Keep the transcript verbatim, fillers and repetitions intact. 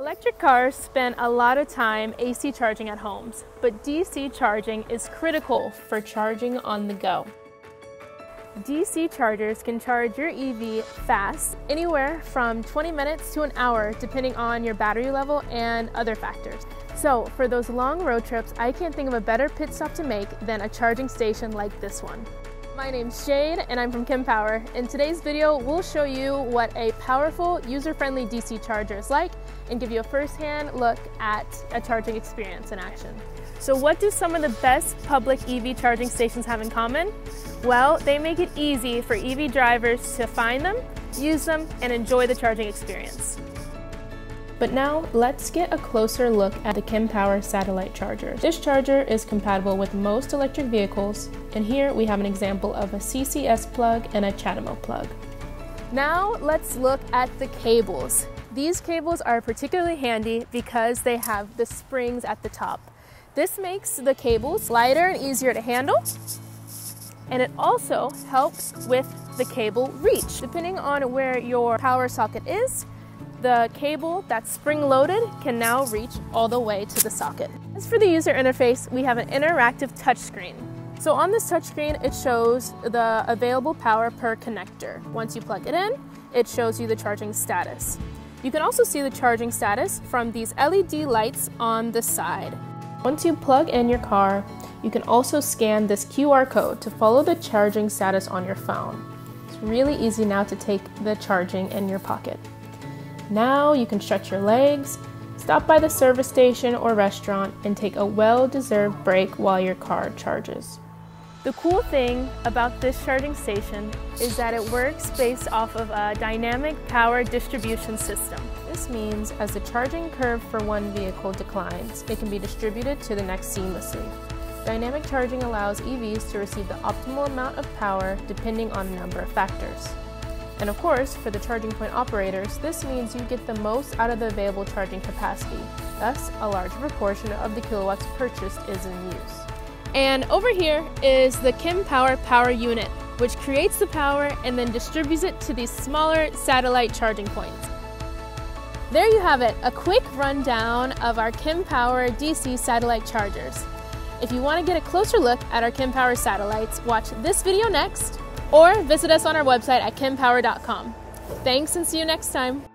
Electric cars spend a lot of time A C charging at homes, but D C charging is critical for charging on the go. D C chargers can charge your E V fast, anywhere from twenty minutes to an hour, depending on your battery level and other factors. So for those long road trips, I can't think of a better pit stop to make than a charging station like this one. My name's Shade and I'm from Kempower. In today's video, we'll show you what a powerful, user-friendly D C charger is like and give you a first-hand look at a charging experience in action. So what do some of the best public E V charging stations have in common? Well, they make it easy for E V drivers to find them, use them, and enjoy the charging experience. But now, let's get a closer look at the Kempower Satellite Charger. This charger is compatible with most electric vehicles, and here we have an example of a C C S plug and a CHAdeMO plug. Now, let's look at the cables. These cables are particularly handy because they have the springs at the top. This makes the cables lighter and easier to handle, and it also helps with the cable reach. Depending on where your power socket is, the cable that's spring-loaded can now reach all the way to the socket. As for the user interface, we have an interactive touchscreen. So on this touchscreen, it shows the available power per connector. Once you plug it in, it shows you the charging status. You can also see the charging status from these L E D lights on the side. Once you plug in your car, you can also scan this Q R code to follow the charging status on your phone. It's really easy now to take the charging in your pocket. Now you can stretch your legs, stop by the service station or restaurant, and take a well-deserved break while your car charges. The cool thing about this charging station is that it works based off of a dynamic power distribution system. This means as the charging curve for one vehicle declines, it can be distributed to the next seamlessly. Dynamic charging allows E Vs to receive the optimal amount of power depending on a number of factors. And of course, for the charging point operators, this means you get the most out of the available charging capacity. Thus, a larger proportion of the kilowatts purchased is in use. And over here is the Kempower Power Unit, which creates the power and then distributes it to these smaller satellite charging points. There you have it, a quick rundown of our Kempower D C satellite chargers. If you want to get a closer look at our Kempower satellites, watch this video next, or visit us on our website at kempower dot com. Thanks and see you next time.